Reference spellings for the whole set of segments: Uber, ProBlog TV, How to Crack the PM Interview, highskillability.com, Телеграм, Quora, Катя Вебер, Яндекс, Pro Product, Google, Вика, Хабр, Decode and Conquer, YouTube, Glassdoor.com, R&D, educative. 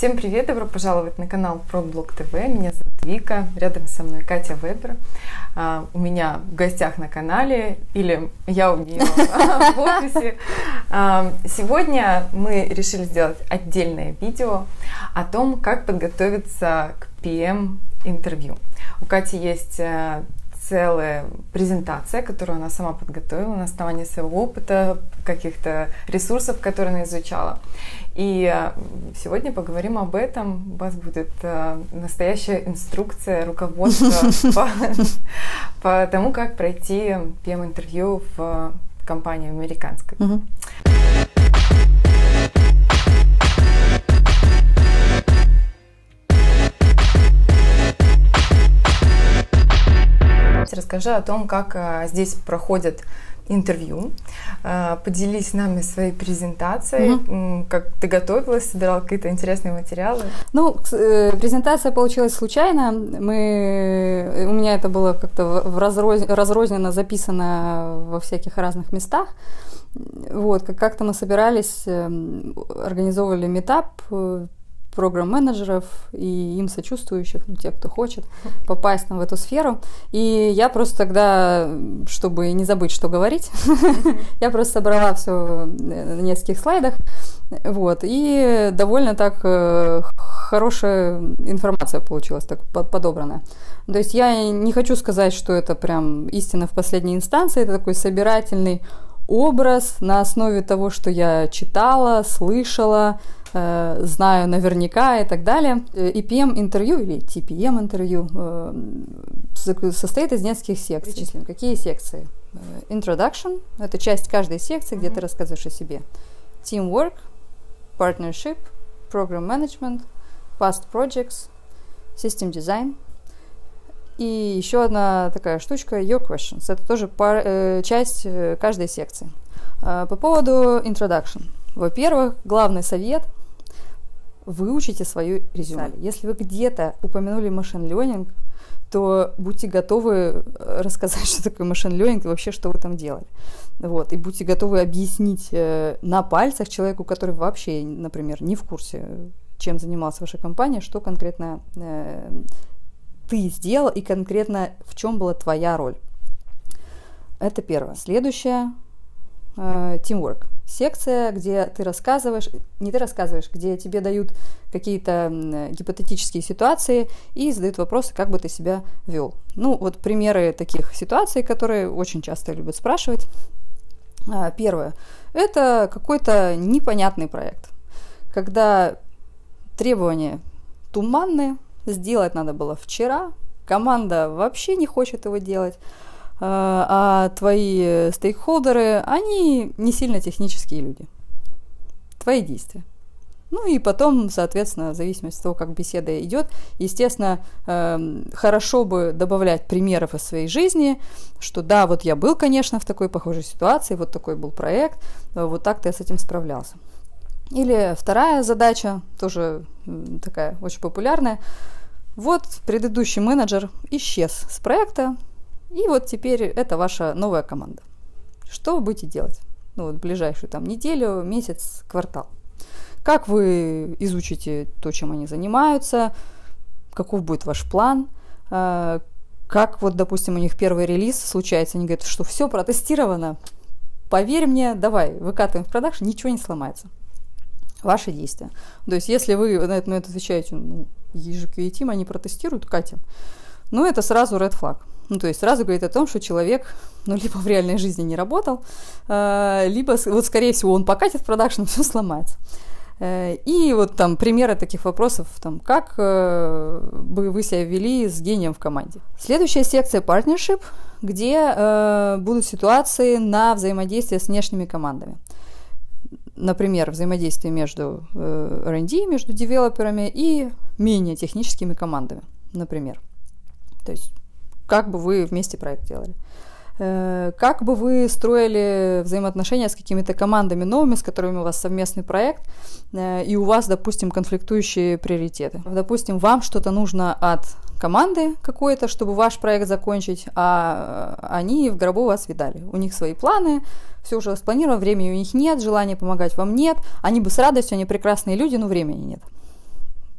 Всем привет, добро пожаловать на канал ProBlog TV. Меня зовут Вика, рядом со мной Катя Вебер. У меня в гостях на канале, или я у нее в офисе. Сегодня мы решили сделать отдельное видео о том, как подготовиться к PM-интервью. У Кати есть целая презентация, которую она сама подготовила на основании своего опыта, каких-то ресурсов, которые она изучала. И сегодня поговорим об этом. У вас будет настоящая инструкция, руководство по тому, как пройти PM-интервью в компании американской. Расскажи о том, как здесь проходят интервью, поделись с нами своей презентацией, как ты готовилась, собирала какие-то интересные материалы. Ну, презентация получилась случайно. У меня это было как-то разрозненно записано во всяких разных местах. Вот, как-то мы собирались, организовывали митап программ-менеджеров и им сочувствующих, ну, тех, кто хочет попасть в эту сферу. И я просто тогда, чтобы не забыть, что говорить, я просто собрала все на нескольких слайдах. Вот, и довольно так хорошая информация получилась, так подобранная. То есть я не хочу сказать, что это прям истина в последней инстанции, это такой собирательный образ на основе того, что я читала, слышала, знаю наверняка и так далее. EPM-интервью или TPM-интервью состоит из нескольких секций. Перечислим, какие секции? Introduction – это часть каждой секции, где ты рассказываешь о себе. Teamwork, Partnership, Program Management, Past Projects, System Design. И еще одна такая штучка – Your Questions. Это тоже часть каждой секции. По поводу Introduction. Во-первых, главный совет – выучите свою резюме. Если вы где-то упомянули machine learning, то будьте готовы рассказать, что такое machine learning и вообще, что вы там делали. Вот. И будьте готовы объяснить на пальцах человеку, который вообще, например, не в курсе, чем занималась ваша компания, что конкретно ты сделал и конкретно в чем была твоя роль. Это первое. Следующее – teamwork. Секция, где ты рассказываешь, не ты рассказываешь, где тебе дают какие-то гипотетические ситуации и задают вопросы, как бы ты себя вел. Ну, вот примеры таких ситуаций, которые очень часто любят спрашивать. Первое. Это какой-то непонятный проект, когда требования туманные, сделать надо было вчера, команда вообще не хочет его делать, а твои стейкхолдеры, они не сильно технические люди. Твои действия. Ну и потом, соответственно, в зависимости от того, как беседа идет, естественно, хорошо бы добавлять примеров из своей жизни, что да, вот я был, конечно, в такой похожей ситуации, вот такой был проект, вот так-то я с этим справлялся. Или вторая задача, тоже такая очень популярная. Вот предыдущий менеджер исчез с проекта, и вот теперь это ваша новая команда. Что вы будете делать? Ну, вот ближайшую там неделю, месяц, квартал. Как вы изучите то, чем они занимаются? Каков будет ваш план? Как вот, допустим, у них первый релиз случается, они говорят, что все протестировано. Поверь мне, давай, выкатываем в продакшн, ничего не сломается. Ваши действия. То есть, если вы на это отвечаете, ну, есть же QA-тим, они протестируют, катим. Ну, это сразу red flag. Ну, то есть сразу говорит о том, что человек, ну, либо в реальной жизни не работал, либо, вот, скорее всего, он покатит в продакшн, все сломается. И вот там примеры таких вопросов, там, как бы вы себя вели с гением в команде. Следующая секция partnership, где будут ситуации на взаимодействие с внешними командами. Например, взаимодействие между R&D, между девелоперами и менее техническими командами, например. То есть как бы вы вместе проект делали, как бы вы строили взаимоотношения с какими-то командами новыми, с которыми у вас совместный проект, и у вас, допустим, конфликтующие приоритеты. Допустим, вам что-то нужно от команды какой-то, чтобы ваш проект закончить, а они в гробу вас видали. У них свои планы, все уже спланировано, времени у них нет, желания помогать вам нет. Они бы с радостью, они прекрасные люди, но времени нет.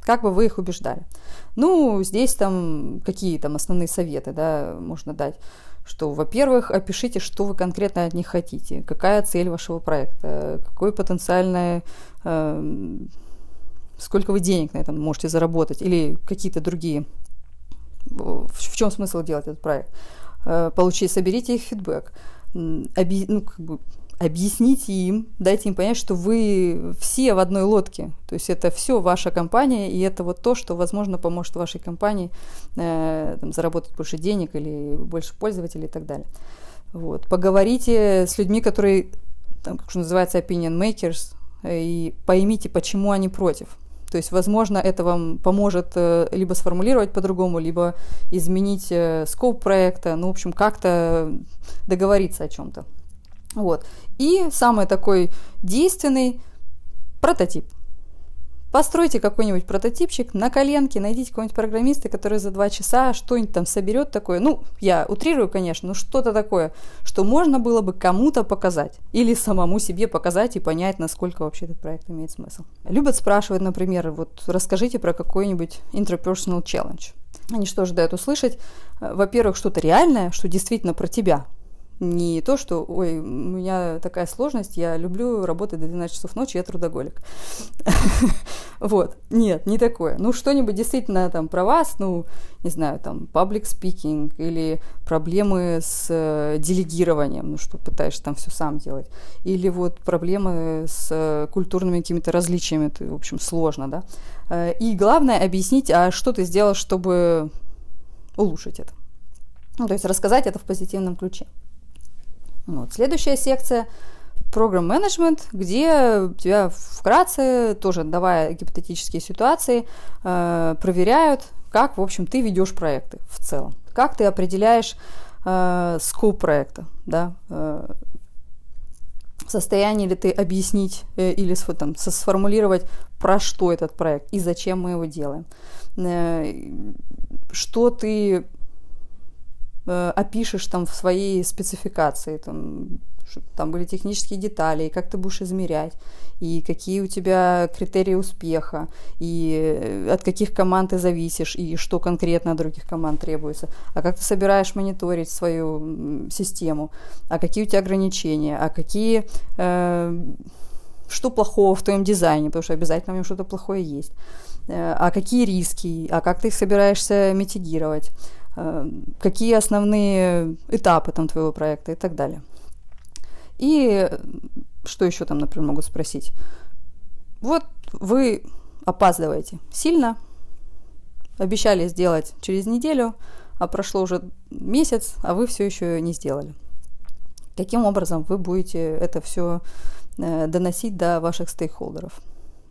Как бы вы их убеждали? Ну, здесь там какие там основные советы, да, можно дать. Что, во-первых, опишите, что вы конкретно от них хотите, какая цель вашего проекта, какой потенциальный, сколько вы денег на этом можете заработать или какие-то другие, в чем смысл делать этот проект. Соберите их фидбэк, объясните им, дайте им понять, что вы все в одной лодке. То есть это все ваша компания, и это вот то, что, возможно, поможет вашей компании заработать больше денег или больше пользователей и так далее. Вот. Поговорите с людьми, которые, там, как же называется, opinion makers, и поймите, почему они против. То есть, возможно, это вам поможет либо сформулировать по-другому, либо изменить скоп проекта, ну, в общем, как-то договориться о чем-то. Вот. И самый такой действенный прототип. Постройте какой-нибудь прототипчик на коленке, найдите какого-нибудь программиста, который за 2 часа что-нибудь там соберет такое. Ну, я утрирую, конечно, но что-то такое, что можно было бы кому-то показать или самому себе показать и понять, насколько вообще этот проект имеет смысл. Любят спрашивать, например, вот расскажите про какой-нибудь interpersonal challenge. Они что ожидают услышать? Во-первых, что-то реальное, что действительно про тебя. Не то, что, ой, у меня такая сложность, я люблю работать до 12 часов ночи, я трудоголик. Вот, нет, не такое. Ну, что-нибудь действительно там про вас, ну, не знаю, там, public speaking или проблемы с делегированием, ну, что пытаешься там все сам делать. Или вот проблемы с культурными какими-то различиями, это, в общем, сложно, да. И главное объяснить, а что ты сделал, чтобы улучшить это. Ну, то есть рассказать это в позитивном ключе. Вот. Следующая секция – программ-менеджмент, где тебя вкратце, тоже давая гипотетические ситуации, проверяют, как, в общем, ты ведешь проекты в целом, как ты определяешь скоп проекта, да, в состоянии ли ты объяснить или там, сформулировать, про что этот проект и зачем мы его делаем, что ты опишешь там в своей спецификации, чтобы там были технические детали, и как ты будешь измерять, и какие у тебя критерии успеха, и от каких команд ты зависишь, и что конкретно от других команд требуется, а как ты собираешь мониторить свою систему, а какие у тебя ограничения, а какие... что плохого в твоем дизайне, потому что обязательно в нем что-то плохое есть, а какие риски, а как ты их собираешься митигировать, какие основные этапы там твоего проекта и так далее. И что еще там, например, могут спросить? Вот вы опаздываете сильно, обещали сделать через неделю, а прошло уже месяц, а вы все еще не сделали. Каким образом вы будете это все доносить до ваших стейкхолдеров?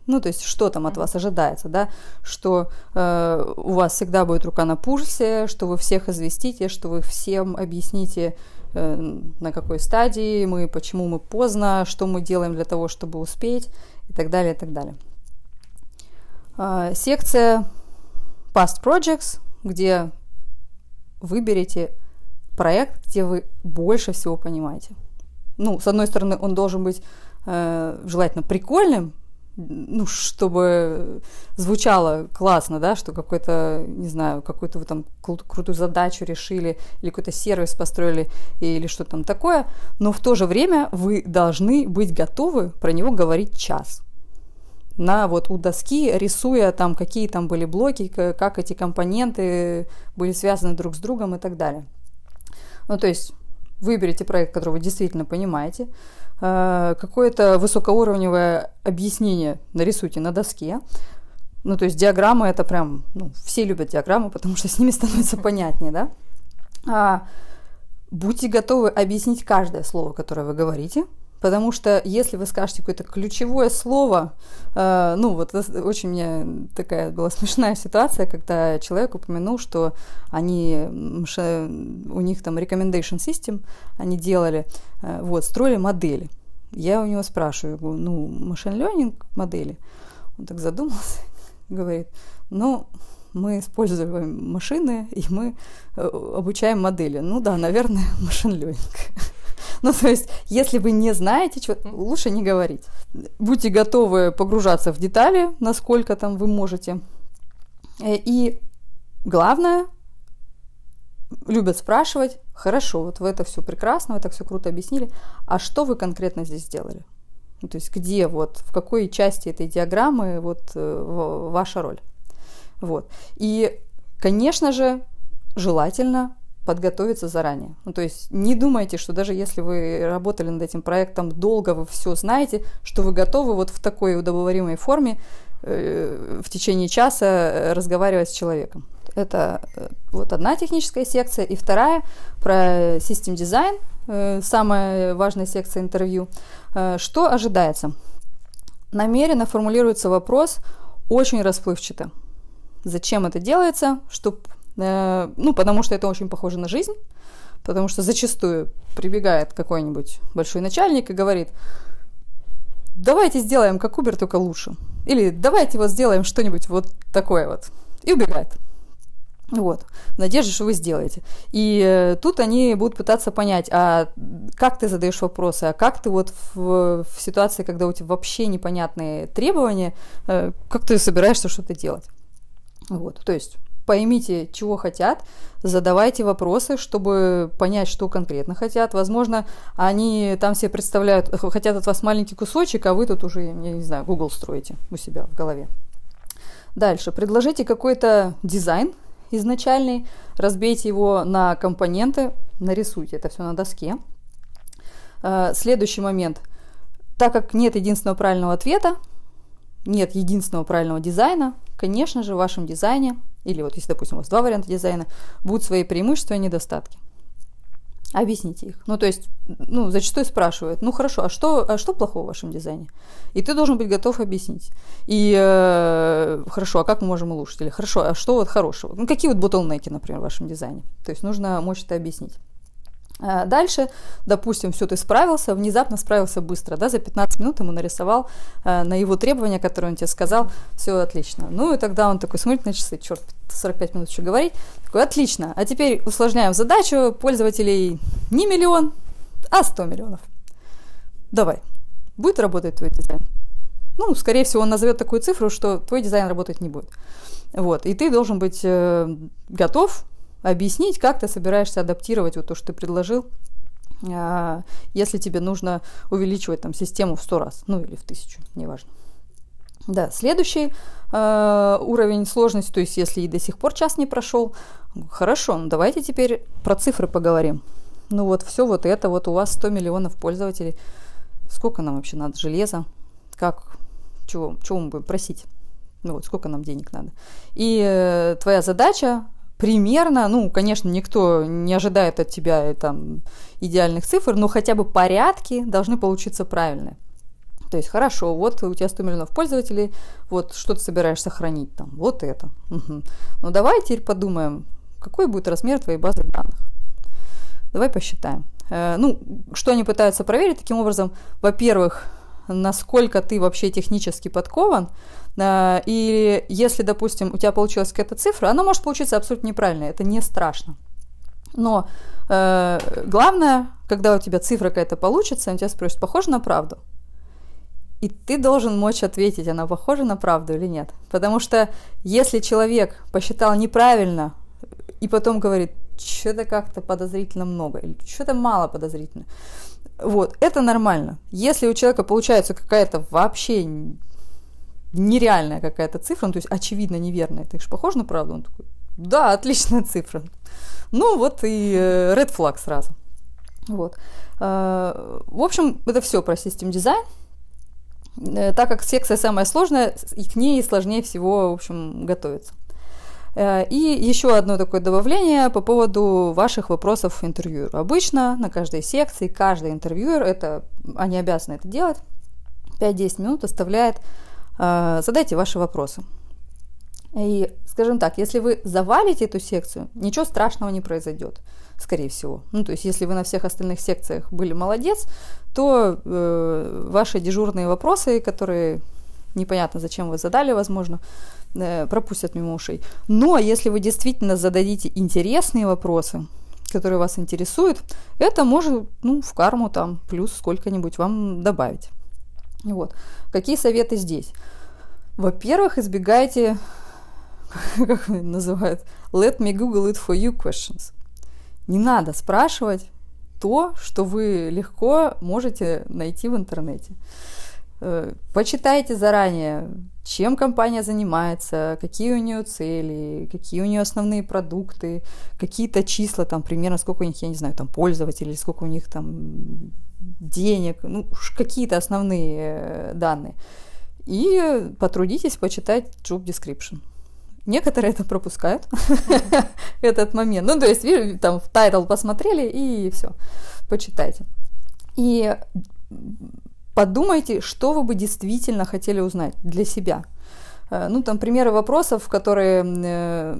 Ну, то есть, что там от вас ожидается, да, что у вас всегда будет рука на пульсе, что вы всех известите, что вы всем объясните, на какой стадии мы, почему мы поздно, что мы делаем для того, чтобы успеть, и так далее, и так далее. Секция Past Projects, где выберите проект, где вы больше всего понимаете. Ну, с одной стороны, он должен быть желательно прикольным, ну, чтобы звучало классно, да, что какой-то, не знаю, какую-то вы там крутую задачу решили, или какой-то сервис построили, или что там такое, но в то же время вы должны быть готовы про него говорить час. На вот у доски, рисуя там, какие там были блоки, как эти компоненты были связаны друг с другом и так далее. Ну, то есть... Выберите проект, который вы действительно понимаете. Какое-то высокоуровневое объяснение нарисуйте на доске. Ну, то есть диаграммы, это прям... Ну, все любят диаграммы, потому что с ними становится понятнее, да? Будьте готовы объяснить каждое слово, которое вы говорите. Потому что если вы скажете какое-то ключевое слово... Ну, вот очень у меня такая была смешная ситуация, когда человек упомянул, что у них там recommendation system, они делали, вот, строили модели. Я у него спрашиваю, ну, machine learning модели? Он так задумался, говорит, ну... Мы используем машины, и мы обучаем модели. Ну да, наверное, машин ленинг. Ну, то есть, если вы не знаете, лучше не говорить. Будьте готовы погружаться в детали, насколько там вы можете. И главное, любят спрашивать: хорошо, вот вы это все прекрасно, вы это все круто объяснили, а что вы конкретно здесь сделали? Ну, то есть где, вот, в какой части этой диаграммы вот ваша роль? Вот. И, конечно же, желательно подготовиться заранее. Ну, то есть не думайте, что даже если вы работали над этим проектом долго, вы все знаете, что вы готовы вот в такой удобоваримой форме в течение часа разговаривать с человеком. Это вот одна техническая секция. И вторая про систем дизайн, самая важная секция интервью. Что ожидается? Намеренно формулируется вопрос очень расплывчато. Зачем это делается? Чтобы, ну, потому что это очень похоже на жизнь, потому что зачастую прибегает какой-нибудь большой начальник и говорит: давайте сделаем как Uber, только лучше. Или давайте вот сделаем что-нибудь вот такое вот. И убегает. Вот, в надежде, что вы сделаете. И тут они будут пытаться понять, а как ты задаешь вопросы, а как ты вот в ситуации, когда у тебя вообще непонятные требования, как ты собираешься что-то делать. Вот, то есть поймите, чего хотят, задавайте вопросы, чтобы понять, что конкретно хотят. Возможно, они там себе представляют, хотят от вас маленький кусочек, а вы тут уже, я не знаю, Google строите у себя в голове. Дальше, предложите какой-то дизайн изначальный, разбейте его на компоненты, нарисуйте это все на доске. Следующий момент. Так как нет единственного правильного ответа, нет единственного правильного дизайна, конечно же, в вашем дизайне, или вот если, допустим, у вас два варианта дизайна, будут свои преимущества и недостатки. Объясните их. Ну, то есть, ну, зачастую спрашивают: ну, хорошо, а что плохого в вашем дизайне? И ты должен быть готов объяснить. И хорошо, а как мы можем улучшить? Или хорошо, а что вот хорошего? Ну, какие вот ботлнеки, например, в вашем дизайне? То есть нужно мочь это объяснить. А дальше, допустим, все, ты справился, внезапно справился быстро, да, за 15 минут ему нарисовал на его требования, которые он тебе сказал, все отлично. Ну, и тогда он такой смотрит на часы: черт, 45 минут еще говорить. Такой: отлично, а теперь усложняем задачу, пользователей не миллион, а 100 миллионов. Давай, будет работать твой дизайн? Ну, скорее всего, он назовет такую цифру, что твой дизайн работать не будет. Вот, и ты должен быть готов объяснить, как ты собираешься адаптировать вот то, что ты предложил, если тебе нужно увеличивать там систему в 100 раз, ну или в 1000, неважно. Да, следующий уровень сложности, то есть если и до сих пор час не прошел, хорошо, ну давайте теперь про цифры поговорим. Ну вот все вот это, вот у вас 100 миллионов пользователей, сколько нам вообще надо железа, как, чего мы будем просить, ну вот сколько нам денег надо. И твоя задача примерно, ну, конечно, никто не ожидает от тебя там идеальных цифр, но хотя бы порядки должны получиться правильные. То есть, хорошо, вот у тебя 100 миллионов пользователей, вот что ты собираешься хранить там, вот это. Угу. Ну, давай теперь подумаем, какой будет размер твоей базы данных. Давай посчитаем. Ну, что они пытаются проверить таким образом? Во-первых, насколько ты вообще технически подкован, и если, допустим, у тебя получилась какая-то цифра, она может получиться абсолютно неправильная, это не страшно. Но главное, когда у тебя цифра какая-то получится, он тебя спросит: похоже на правду? И ты должен мочь ответить, она похожа на правду или нет. Потому что если человек посчитал неправильно и потом говорит: что-то как-то подозрительно много, или что-то мало подозрительно, вот, это нормально. Если у человека получается какая-то вообще нереальная какая-то цифра, ну, то есть очевидно неверная, это же похоже на правду? Он такой: да, отличная цифра. Ну вот и red flag сразу. Вот. В общем, это все про систем дизайн. Так как секция самая сложная, и к ней сложнее всего, в общем, готовиться. И еще одно такое добавление по поводу ваших вопросов интервьюеру. Обычно на каждой секции каждый интервьюер, они обязаны это делать, 5-10 минут оставляет: задайте ваши вопросы. И, скажем так, если вы завалите эту секцию, ничего страшного не произойдет, скорее всего. Ну, то есть, если вы на всех остальных секциях были молодец, то ваши дежурные вопросы, которые непонятно, зачем вы задали, возможно, пропустят мимо ушей. Но если вы действительно зададите интересные вопросы, которые вас интересуют, это может, ну, в карму там плюс сколько-нибудь вам добавить. Вот. Какие советы здесь? Во-первых, избегайте как называют, let me Google it for you questions. Не надо спрашивать то, что вы легко можете найти в интернете. Почитайте заранее, чем компания занимается, какие у нее цели, какие у нее основные продукты, какие-то числа, там, примерно, сколько у них, я не знаю, там, пользователей, сколько у них там денег, ну, какие-то основные данные. И потрудитесь почитать job description. Некоторые это пропускают, этот момент. Ну, то есть, там, в тайтл посмотрели, и все, почитайте. И подумайте, что вы бы действительно хотели узнать для себя. Ну, там, примеры вопросов, которые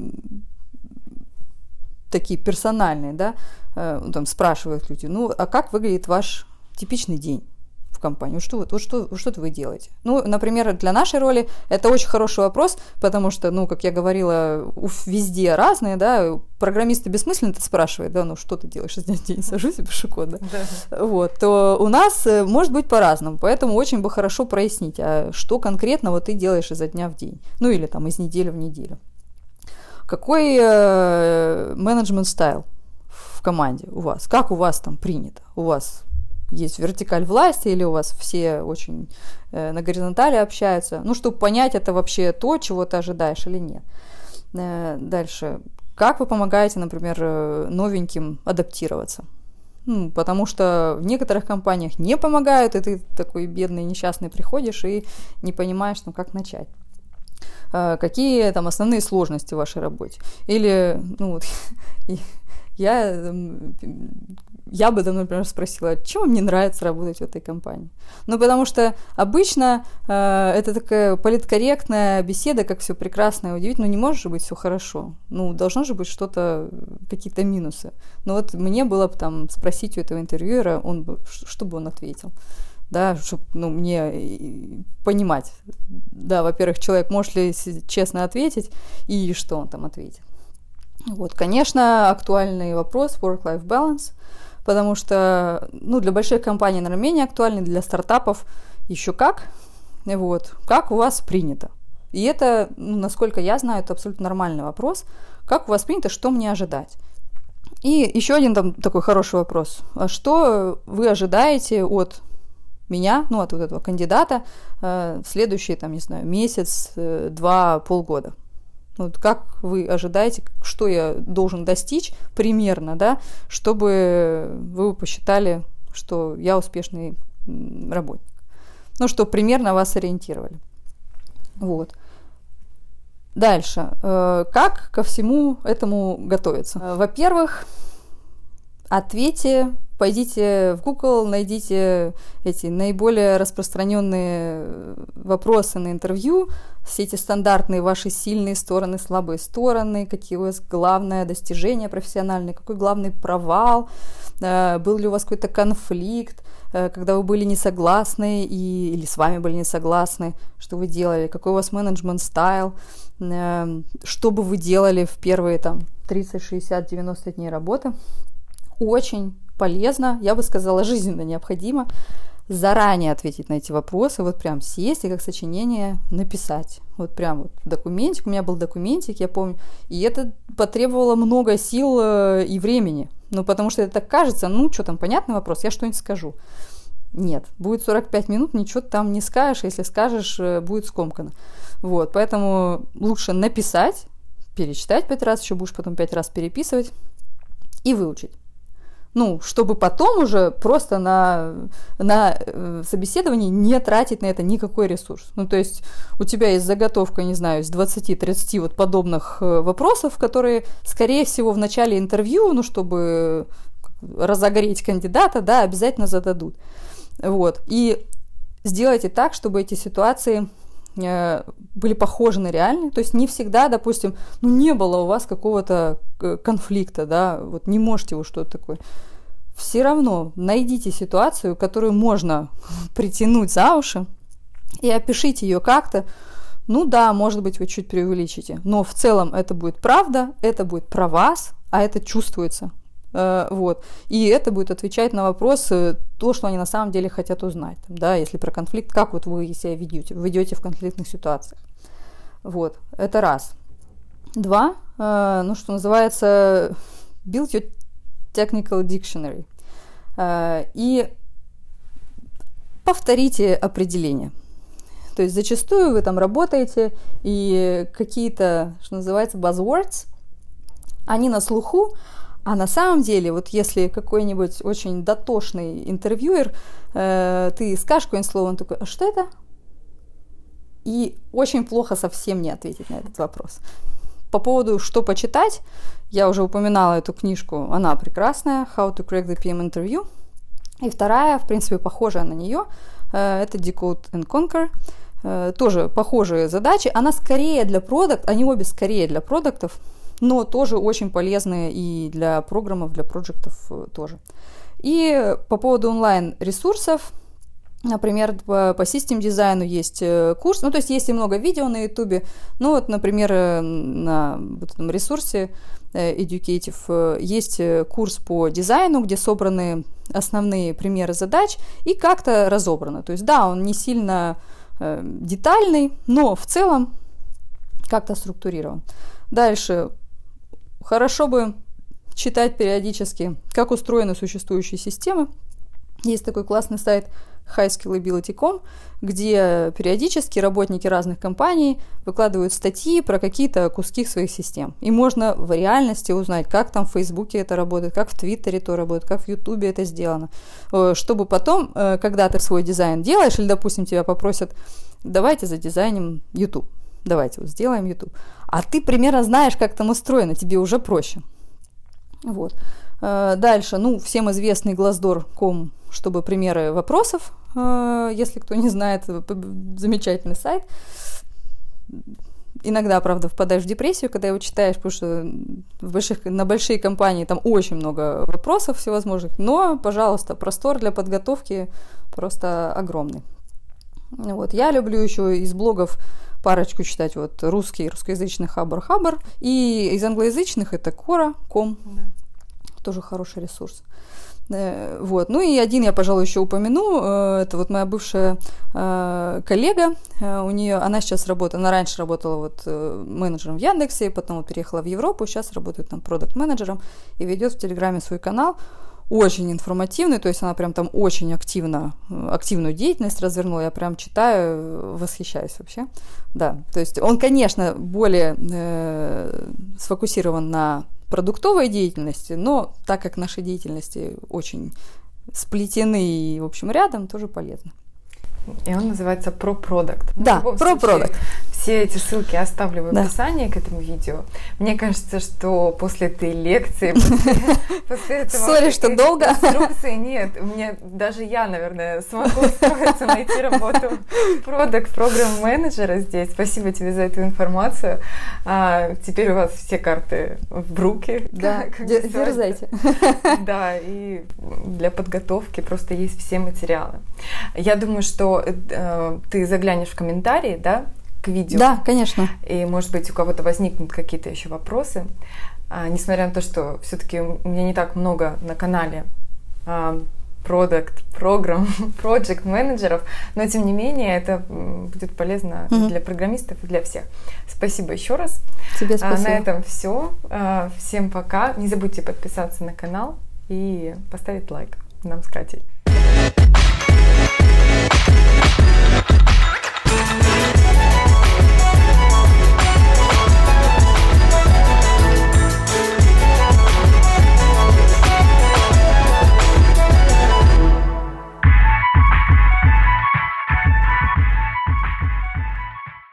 такие персональные, да, там спрашивают люди, ну, а как выглядит ваш типичный день в компании? Что вы делаете? Ну, например, для нашей роли это очень хороший вопрос, потому что, ну, как я говорила, везде разные, да, программисты бессмысленно это спрашивают, да, ну, что ты делаешь, я здесь день сажусь и пишу код, да? Вот, то у нас может быть по-разному, поэтому очень бы хорошо прояснить, а что конкретно вот ты делаешь изо дня в день, ну, или там из недели в неделю. Какой менеджмент-стайл в команде у вас? Как у вас там принято? У вас есть вертикаль власти или у вас все очень на горизонтали общаются? Ну, чтобы понять, это вообще то, чего ты ожидаешь или нет. Дальше. Как вы помогаете, например, новеньким адаптироваться? Ну, потому что в некоторых компаниях не помогают, и ты такой бедный, несчастный приходишь и не понимаешь, ну, как начать. Какие там основные сложности в вашей работе? Или, ну, вот, я бы, например, спросила, чем мне нравится работать в этой компании? Ну, потому что обычно это такая политкорректная беседа, как все прекрасно и удивительно, ну, не может же быть все хорошо, ну, должно же быть что-то, какие-то минусы. Но вот мне было бы там спросить у этого интервьюера, что бы он ответил, да, чтобы, ну, мне понимать, да, во-первых, человек может ли честно ответить, и что он там ответит. Вот, конечно, актуальный вопрос work-life balance, потому что, ну, для больших компаний, наверное, менее актуальный, для стартапов еще как. Вот, как у вас принято? И это, ну, насколько я знаю, это абсолютно нормальный вопрос. Как у вас принято, что мне ожидать? И еще один там такой хороший вопрос. А что вы ожидаете от меня, ну, от вот этого кандидата в следующие, там, не знаю, месяц, два, полгода? Вот как вы ожидаете, что я должен достичь примерно, да, чтобы вы посчитали, что я успешный работник? Ну, чтобы примерно вас ориентировали. Вот. Дальше. Как ко всему этому готовиться? Во-первых, пойдите в Google, найдите эти наиболее распространенные вопросы на интервью, все эти стандартные ваши сильные стороны, слабые стороны, какие у вас главное достижение профессиональное, какой главный провал, был ли у вас какой-то конфликт, когда вы были не согласны или с вами были не согласны, что вы делали, какой у вас менеджмент-стайл, что бы вы делали в первые там 30, 60, 90 дней работы. Очень полезно, я бы сказала, жизненно необходимо заранее ответить на эти вопросы, вот прям сесть и как сочинение написать. Вот прям вот документик, у меня был документик, я помню, и это потребовало много сил и времени, ну, потому что это так кажется, ну, что там, понятный вопрос, я что-нибудь скажу. Нет, будет 45 минут, ничего там не скажешь, если скажешь, будет скомкано. Вот, поэтому лучше написать, перечитать 5 раз, еще будешь потом 5 раз переписывать и выучить. Ну, чтобы потом уже просто на собеседовании не тратить на это никакой ресурс. Ну, то есть у тебя есть заготовка, не знаю, из 20-30 вот подобных вопросов, которые, скорее всего, в начале интервью, ну, чтобы разогреть кандидата, да, обязательно зададут. Вот. И сделайте так, чтобы эти ситуации были похожи на реальные, то есть не всегда, допустим, ну, не было у вас какого-то конфликта, да, вот не можете вы что-то такое. Все равно найдите ситуацию, которую можно притянуть за уши, и опишите ее как-то. Ну да, может быть, вы чуть преувеличите, но в целом это будет правда, это будет про вас, а это чувствуется. Вот. И это будет отвечать на вопрос, то, что они на самом деле хотят узнать, да, если про конфликт, как вот вы себя ведете в конфликтных ситуациях. Вот, это раз. Два, ну, что называется, build your technical dictionary. И повторите определение. То есть зачастую вы там работаете, и какие-то, что называется, buzzwords, они на слуху, а на самом деле, вот если какой-нибудь очень дотошный интервьюер, ты скажешь какое-нибудь слово, он такой, а что это? И очень плохо совсем не ответить на этот вопрос. По поводу, что почитать, я уже упоминала эту книжку, она прекрасная, How to Crack the PM Interview. И вторая, в принципе, похожая на нее, это Decode and Conquer, тоже похожие задачи, она скорее для продакт, они обе скорее для продуктов, но тоже очень полезные и для программов, для проектов тоже. И по поводу онлайн-ресурсов, например, по систем-дизайну есть курс, ну, то есть есть и много видео на ютубе, ну, вот, например, на вот этом ресурсе educative есть курс по дизайну, где собраны основные примеры задач и как-то разобрано. То есть, да, он не сильно детальный, но в целом как-то структурирован. Дальше. Хорошо бы читать периодически, как устроены существующие системы. Есть такой классный сайт highskillability.com, где периодически работники разных компаний выкладывают статьи про какие-то куски своих систем. И можно в реальности узнать, как там в Фейсбуке это работает, как в Твиттере это работает, как в Ютубе это сделано. Чтобы потом, когда ты свой дизайн делаешь, или, допустим, тебя попросят, давайте задизайним YouTube, давайте вот сделаем YouTube. А ты примерно знаешь, как там устроено, тебе уже проще. Вот. Дальше, ну, всем известный Glassdoor.com, чтобы примеры вопросов, если кто не знает, замечательный сайт. Иногда, правда, впадаешь в депрессию, когда его читаешь, потому что на большие компании там очень много вопросов всевозможных, но, пожалуйста, простор для подготовки просто огромный. Вот. Я люблю еще из блогов парочку читать, вот, русский, русскоязычный Хабр, и из англоязычных это Quora.com. Да. Тоже хороший ресурс. Вот. Ну и один я, пожалуй, еще упомяну. Это вот моя бывшая коллега. Она сейчас работает, она раньше работала вот менеджером в Яндексе, потом вот переехала в Европу, сейчас работает там продакт-менеджером и ведет в Телеграме свой канал. Очень информативный, то есть она прям там очень активную деятельность развернула, я прям читаю, восхищаюсь вообще. Да, то есть он, конечно, более сфокусирован на продуктовой деятельности, но так как наши деятельности очень сплетены и, в общем, рядом, тоже полезно. И он называется Pro Product. Да, Pro Product. Все эти ссылки оставлю в описании к этому видео. Мне кажется, что после этой лекции, после этого... Сори, что долго. Инструкции нет. Мне даже я, наверное, смогу устроиться, найти работу программ-менеджера здесь. Спасибо тебе за эту информацию. Теперь у вас все карты в руки. Да, дерзайте. Да, и для подготовки просто есть все материалы. Я думаю, что ты заглянешь в комментарии, да? К видео. Да, конечно. И, может быть, у кого-то возникнут какие-то еще вопросы. Несмотря на то, что все-таки у меня не так много на канале продакт, программ, проект-менеджеров, но, тем не менее, это будет полезно для программистов и для всех. Спасибо еще раз. Тебе спасибо. На этом все. Всем пока. Не забудьте подписаться на канал и поставить лайк нам с Катей.